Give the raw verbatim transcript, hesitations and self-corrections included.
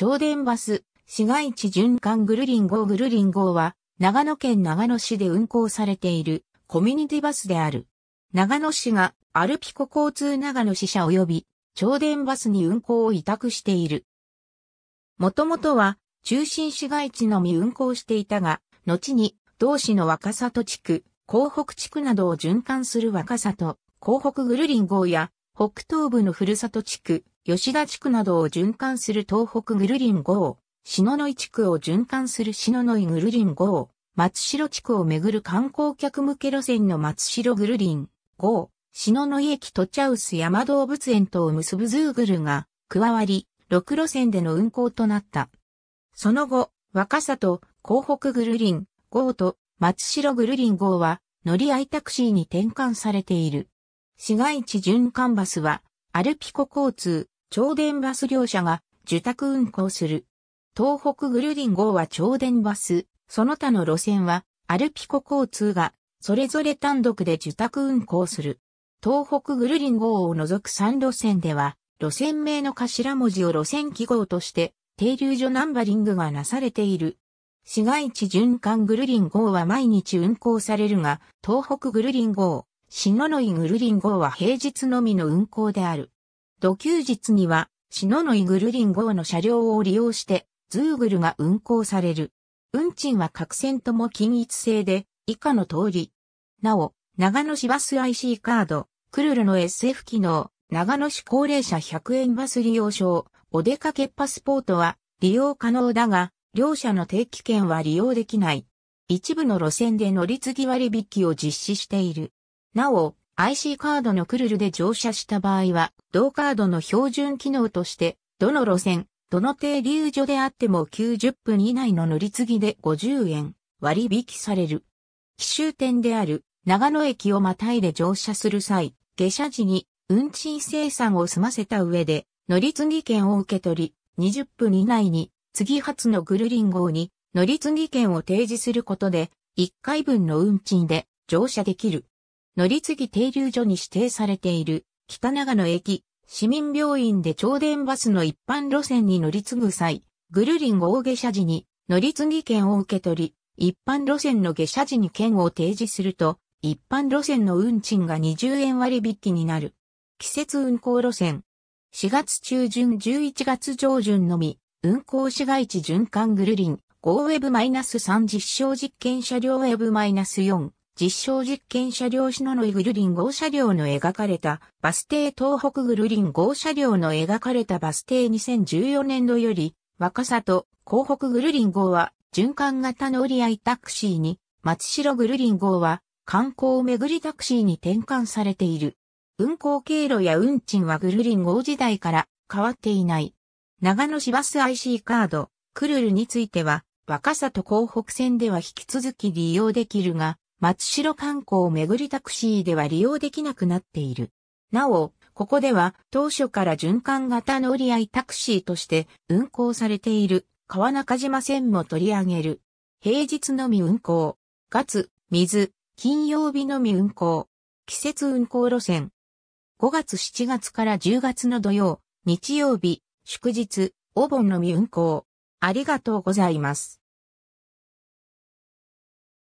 超電バス、市街地循環ぐるりん号ぐるりん号は、長野県長野市で運行されているコミュニティバスである。長野市がアルピコ交通長野支社及び超電バスに運行を委託している。もともとは中心市街地のみ運行していたが、後に同市の若里地区、江北地区などを循環する若里、江北ぐるりん号や北東部のふるさと地区、吉田地区などを循環する東北ぐるりん号、篠ノ井地区を循環する篠ノ井ぐるりん号、松代地区をめぐる観光客向け路線の松代ぐるりん号、篠ノ井駅と茶臼山動物園とを結ぶズーグルが加わり、ろく路線での運行となった。その後、若里、江北ぐるりん号と松代ぐるりん号は乗り合いタクシーに転換されている。市街地循環バスは、アルピコ交通、超電バス両社が受託運行する。東北ぐるりん号は超電バス、その他の路線はアルピコ交通がそれぞれ単独で受託運行する。東北ぐるりん号を除くさん路線では、路線名の頭文字を路線記号として停留所ナンバリングがなされている。市街地循環ぐるりん号は毎日運行されるが、東北ぐるりん号、篠ノ井ぐるりん号は平日のみの運行である。土休日には、篠ノ井ぐるりん号の車両を利用して、ズーグルが運行される。運賃は各線とも均一制で、以下の通り。なお、長野市バス アイシー カード、クルルの エスエフ 機能、長野市高齢者ひゃくえんバス利用証、お出かけパスポートは利用可能だが、両社の定期券は利用できない。一部の路線で乗り継ぎ割引を実施している。なお、アイシー カードのクルルで乗車した場合は、同カードの標準機能として、どの路線、どの停留所であってもきゅうじゅっぷん以内の乗り継ぎでごじゅうえん割引される。起終点である長野駅をまたいで乗車する際、下車時に運賃精算を済ませた上で、乗り継ぎ券を受け取り、にじゅっぷん以内に次発のぐるりん号に乗り継ぎ券を提示することで、いっかいぶんの運賃で乗車できる。乗り継ぎ停留所に指定されている北長野駅、市民病院で超電バスの一般路線に乗り継ぐ際、ぐるりん号下車時に乗り継ぎ券を受け取り、一般路線の下車時に券を提示すると、一般路線の運賃がにじゅうえん割引になる。季節運行路線。しがつ中旬じゅういちがつ上旬のみ、運行市街地循環ぐるりん号 ウェブスリー 実証実験車両 ウェブフォー。実証実験車両篠ノ井ぐるりん号車両の描かれたバス停東北ぐるりん号車両の描かれたバス停にせんじゅうよねん度より若里江北ぐるりん号は循環型乗り合いタクシーに松代ぐるりん号は観光めぐりタクシーに転換されている。運行経路や運賃はぐるりん号時代から変わっていない。長野市バス アイシー カードクルルについては若里江北線では引き続き利用できるが松代観光をめぐりタクシーでは利用できなくなっている。なお、ここでは当初から循環型乗り合いタクシーとして運行されている川中島線も取り上げる。平日のみ運行。月、水、金曜日のみ運行。季節運行路線。ごがつしちがつからじゅうがつの土曜、日曜日、祝日、お盆のみ運行。ありがとうございます。